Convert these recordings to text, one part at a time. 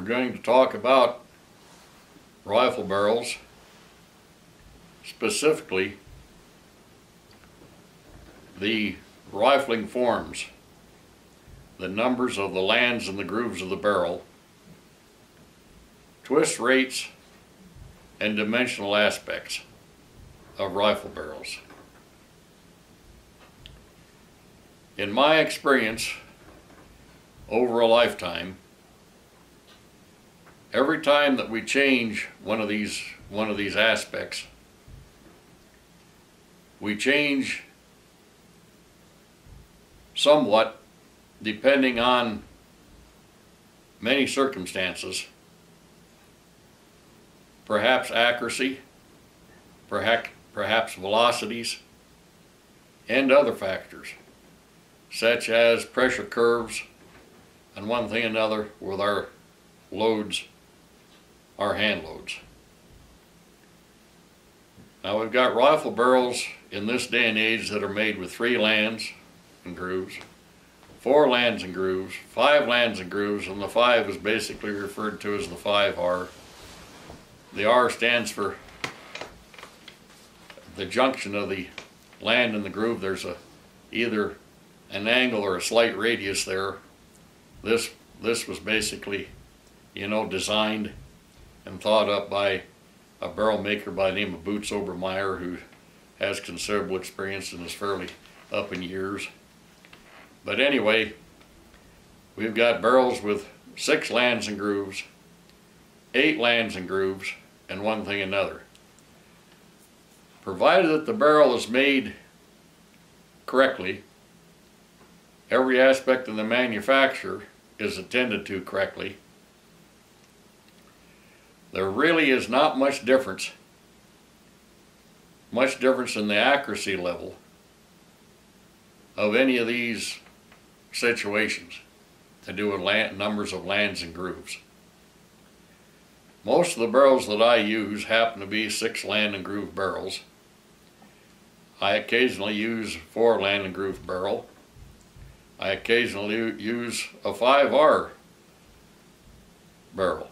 We're going to talk about rifle barrels, specifically the rifling forms, the numbers of the lands and the grooves of the barrel, twist rates, and dimensional aspects of rifle barrels. In my experience, over a lifetime, every time that we change one of these aspects, we change somewhat depending on many circumstances, perhaps accuracy, perhaps velocities, and other factors such as pressure curves and one thing and another with our loads, our hand loads. Now we've got rifle barrels in this day and age that are made with 3 lands and grooves, 4 lands and grooves, 5 lands and grooves, and the 5 is basically referred to as the 5R. The R stands for the junction of the land and the groove. There's either an angle or a slight radius there. This was basically, you know, designed and thought up by a barrel maker by the name of Boots Obermeyer, who has considerable experience and is fairly up in years. But anyway, we've got barrels with 6 lands and grooves, 8 lands and grooves, and one thing and another. Provided that the barrel is made correctly, every aspect of the manufacture is attended to correctly, there really is not much difference in the accuracy level of any of these situations to do with numbers of lands and grooves. Most of the barrels that I use happen to be 6 land and groove barrels. I occasionally use 4 land and groove barrel. I occasionally use a 5R barrel.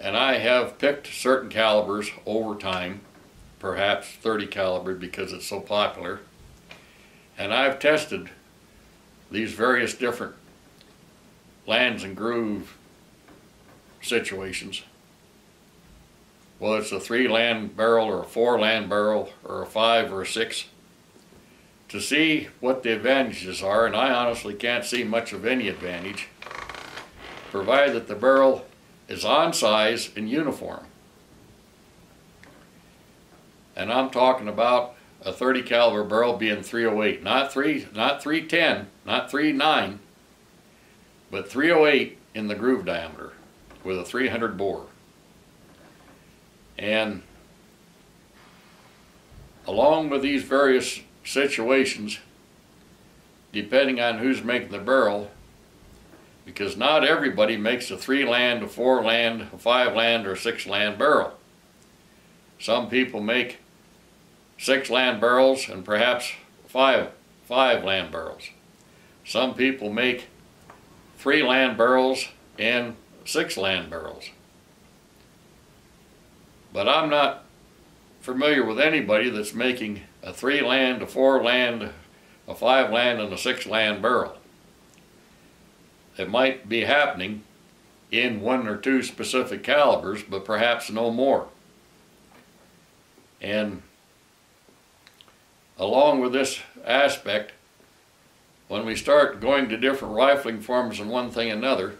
And I have picked certain calibers over time, perhaps 30 caliber because it's so popular. And I've tested these various different lands and groove situations. Whether it's a 3 land barrel or a 4 land barrel or a 5 or a 6, to see what the advantages are, and I honestly can't see much of any advantage, provided that the barrel is on size and uniform. And I'm talking about a 30 caliber barrel being 308, not 310, not 39, but 308 in the groove diameter with a 300 bore. And along with these various situations, depending on who's making the barrel, because not everybody makes a 3 land, a 4 land, a 5 land, or a 6 land barrel. Some people make 6 land barrels and perhaps 5 land barrels. Some people make 3 land barrels and 6 land barrels. But I'm not familiar with anybody that's making a 3 land, a 4 land, a 5 land, and a 6 land barrel. It might be happening in 1 or 2 specific calibers, but perhaps no more. And along with this aspect, when we start going to different rifling forms and one thing another,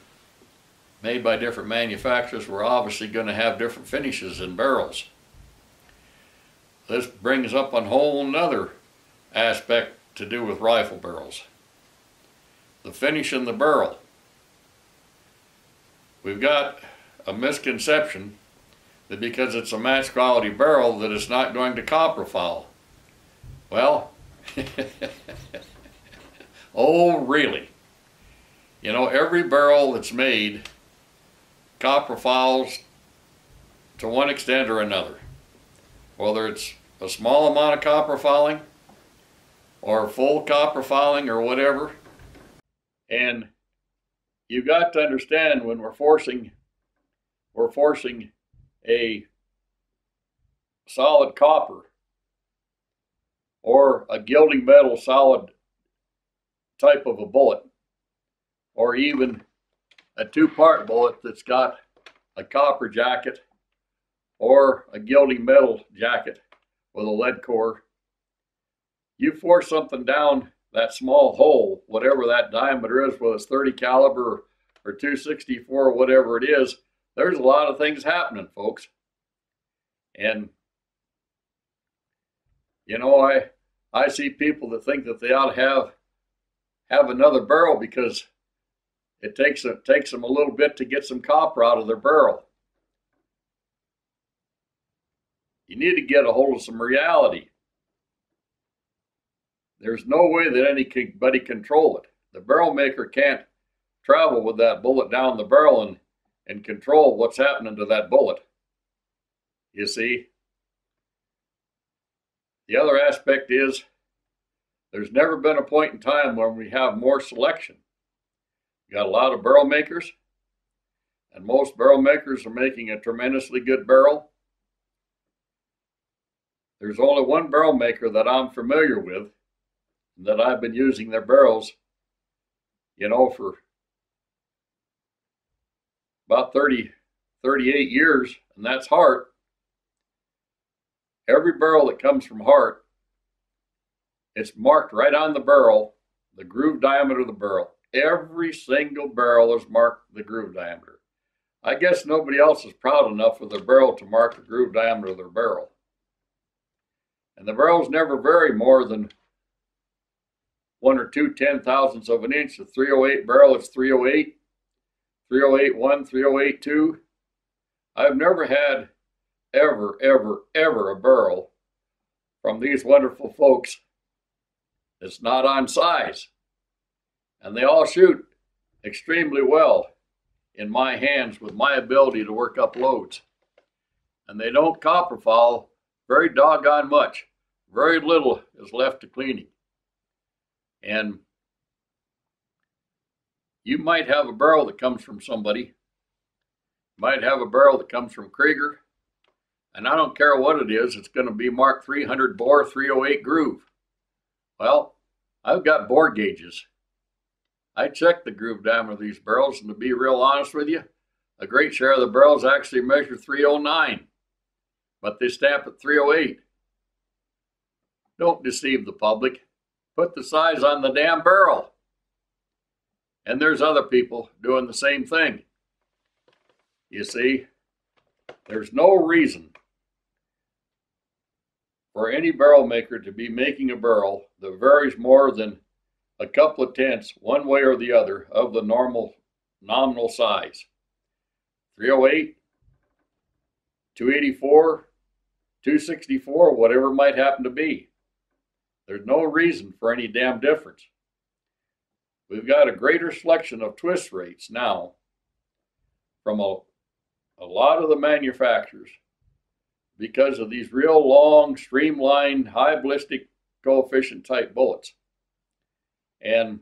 made by different manufacturers, we're obviously going to have different finishes in barrels. This brings up a whole nother aspect to do with rifle barrels. The finish in the barrel. We've got a misconception that because it's a match quality barrel that it's not going to copper foul. Well, oh really. You know, every barrel that's made copper fouls to one extent or another. Whether it's a small amount of copper fouling or full copper fouling or whatever. And You've got to understand when we're forcing a solid copper or a gilding metal solid type of a bullet, or even a two-part bullet that's got a copper jacket or a gilding metal jacket with a lead core. You force something down that small hole, whatever that diameter is, whether it's 30 caliber or 264, whatever it is, there's a lot of things happening, folks. And, you know, I see people that think that they ought to have another barrel because it takes them a little bit to get some copper out of their barrel. You need to get a hold of some reality. There's no way that anybody control it. The barrel maker can't travel with that bullet down the barrel and control what's happening to that bullet. You see? The other aspect is there's never been a point in time when we have more selection. You got a lot of barrel makers, and most barrel makers are making a tremendously good barrel. There's only one barrel maker that I'm familiar with, that I've been using their barrels, you know, for about 38 years, and that's Hart. Every barrel that comes from Hart, it's marked right on the barrel, the groove diameter of the barrel. Every single barrel is marked the groove diameter. I guess nobody else is proud enough of their barrel to mark the groove diameter of their barrel. And the barrels never vary more than 1 or 2 ten-thousandths of an inch. The 308 barrel is 308, 308-1, 308-2. I've never had ever a barrel from these wonderful folks that's not on size. And they all shoot extremely well in my hands with my ability to work up loads. And they don't copper foul very doggone much. Very little is left to cleaning. And you might have a barrel that comes from somebody. You might have a barrel that comes from Krieger. And I don't care what it is, it's going to be marked 300 bore 308 groove. Well, I've got bore gauges. I check the groove diameter of these barrels, and to be real honest with you, a great share of the barrels actually measure 309, but they stamp at 308. Don't deceive the public. Put the size on the damn barrel. And there's other people doing the same thing. You see, there's no reason for any barrel maker to be making a barrel that varies more than a couple of tenths one way or the other of the normal nominal size. 308, 284, 264, whatever it might happen to be. There's no reason for any damn difference. We've got a greater selection of twist rates now from a lot of the manufacturers because of these real long, streamlined, high ballistic coefficient type bullets. And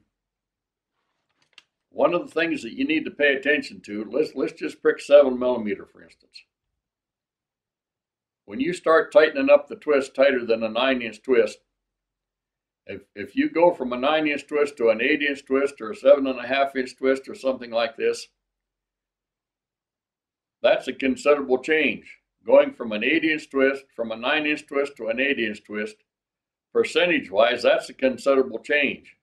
one of the things that you need to pay attention to, let's just prick 7mm, for instance. When you start tightening up the twist tighter than a 9-inch twist, if you go from a 9-inch twist to an 8-inch twist or a 7.5-inch twist or something like this, that's a considerable change. Going from an 8-inch twist, from a 9-inch twist to an 8-inch twist, percentage-wise, that's a considerable change.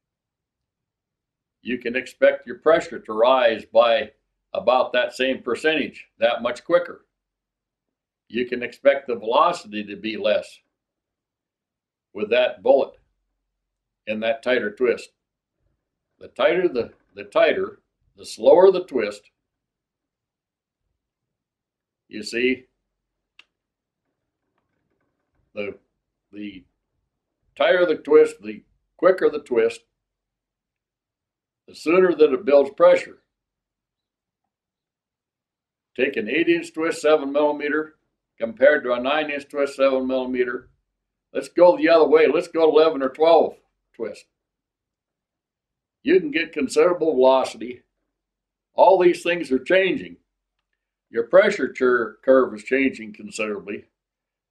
You can expect your pressure to rise by about that same percentage, that much quicker. You can expect the velocity to be less with that bullet in that tighter twist. The tighter, the slower the twist. You see, the tighter the twist, the quicker the twist, the sooner that it builds pressure. Take an 8-inch twist, 7mm, compared to a 9-inch twist, 7mm. Let's go the other way. Let's go 11 or 12 twist. You can get considerable velocity All these things are changing. Your pressure curve is changing considerably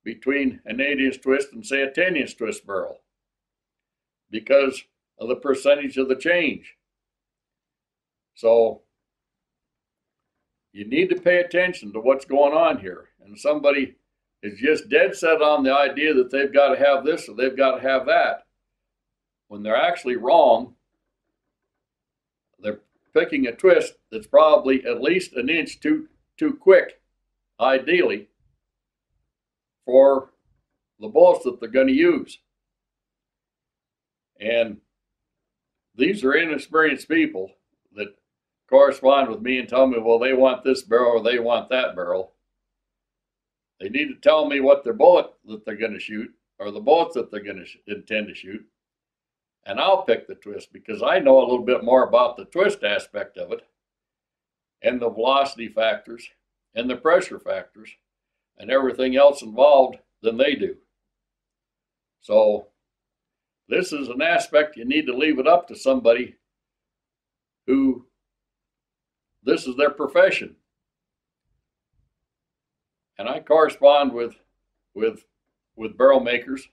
between an 8-inch twist and, say, a 10-inch twist barrel because of the percentage of the change. So you need to pay attention to what's going on here. And somebody is just dead set on the idea that they've got to have this or they've got to have that. When they're actually wrong, they're picking a twist that's probably at least an inch too quick, ideally, for the bullets that they're going to use. And these are inexperienced people that correspond with me and tell me, well, they want this barrel or they want that barrel. They need to tell me what their bullet that they're going to shoot or the bullets that they're going to intend to shoot, and I'll pick the twist because I know a little bit more about the twist aspect of it and the velocity factors and the pressure factors and everything else involved than they do. So this is an aspect you need to leave it up to somebody who this is their profession. And I correspond with barrel makers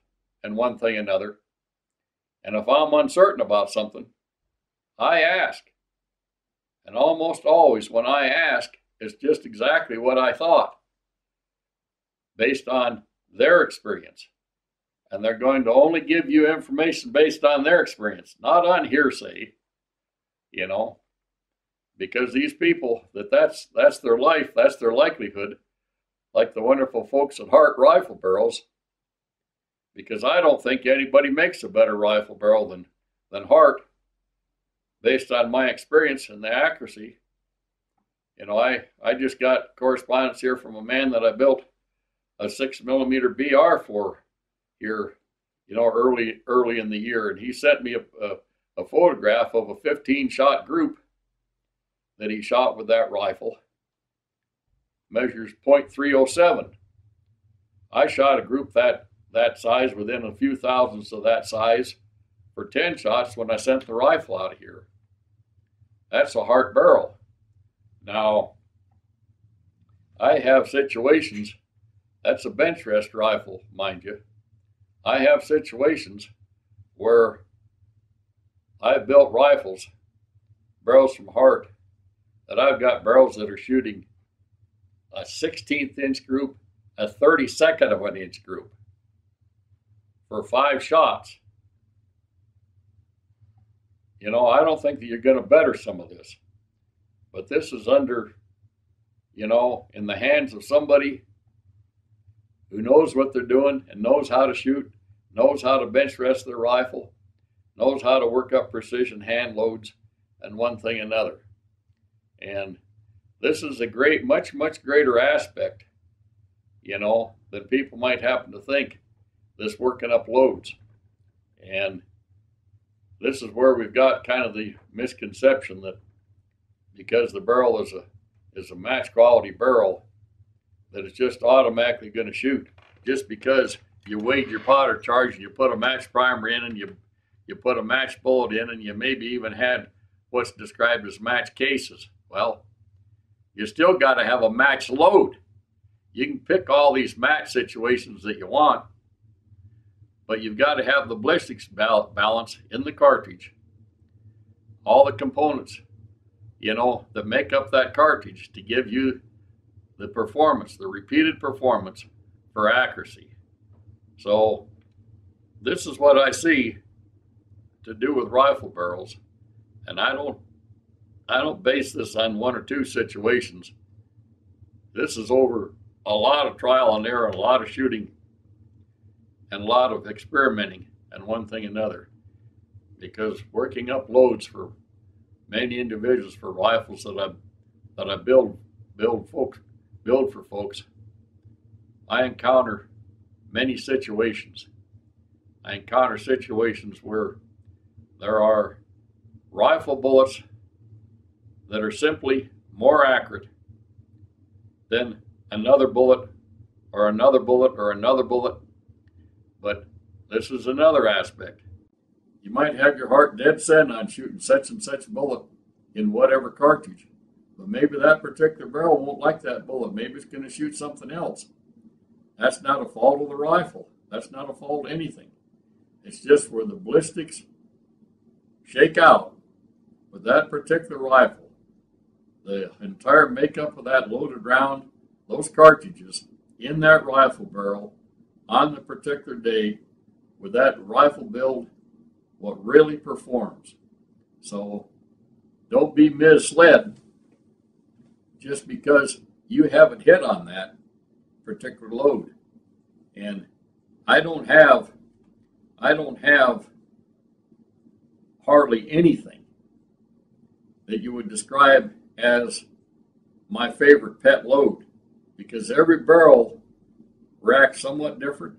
and one thing another. And if I'm uncertain about something, I ask. And almost always when I ask, it's just exactly what I thought based on their experience. And they're going to only give you information based on their experience, not on hearsay, you know, because these people, that's their life, that's their likelihood, like the wonderful folks at Hart Rifle Barrels, because I don't think anybody makes a better rifle barrel than Hart, based on my experience and the accuracy. You know, I just got correspondence here from a man that I built a 6mm BR for here, you know, early in the year, and he sent me a photograph of a 15-shot group that he shot with that rifle. Measures .307. I shot a group that size within a few thousandths of that size for 10 shots when I sent the rifle out of here. That's a Hart barrel. Now, I have situations, that's a bench rest rifle, mind you. I have situations where I've built rifles, barrels from Hart, that I've got barrels that are shooting a 16th inch group, a 32nd of an inch group for 5 shots. You know, I don't think that you're going to better some of this, but this is under, you know, in the hands of somebody who knows what they're doing and knows how to shoot, knows how to bench rest their rifle, knows how to work up precision hand loads and one thing another. And this is a great, much greater aspect, you know, than people might happen to think, this working up loads. And this is where we've got kind of the misconception that because the barrel is a match quality barrel, that it's just automatically going to shoot. Just because you weighed your powder charge and you put a match primer in and you put a match bullet in and you maybe even had what's described as match cases. Well, you still got to have a match load. You can pick all these match situations that you want, but you've got to have the ballistics balance in the cartridge. All the components, you know, that make up that cartridge to give you the performance, the repeated performance for accuracy. So this is what I see to do with rifle barrels, and I don't base this on one or two situations. This is over a lot of trial and error, a lot of shooting, and a lot of experimenting, and one thing another. Because working up loads for many individuals for rifles that I build for folks, I encounter many situations. I encounter situations where there are rifle bullets that are simply more accurate than another bullet or another bullet or another bullet. But this is another aspect. You might have your heart dead set on shooting such and such bullet in whatever cartridge, But maybe that particular barrel won't like that bullet. Maybe it's going to shoot something else. That's not a fault of the rifle. That's not a fault of anything. It's just where the ballistics shake out. But that particular rifle, the entire makeup of that loaded round, those cartridges in that rifle barrel on the particular day with that rifle build, what really performs. So don't be misled just because you haven't hit on that particular load. And I don't have hardly anything that you would describe as my favorite pet load, because every barrel reacts somewhat different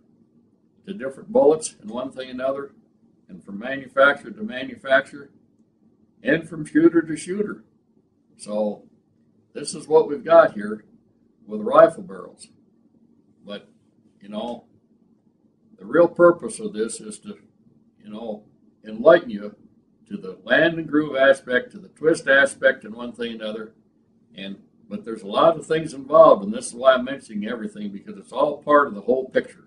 to different bullets and one thing another, and from manufacturer to manufacturer, and from shooter to shooter. So this is what we've got here with rifle barrels. But, you know, the real purpose of this is to, you know, enlighten you to the land and groove aspect, to the twist aspect, and one thing another. But there's a lot of things involved, and this is why I'm mentioning everything, because it's all part of the whole picture.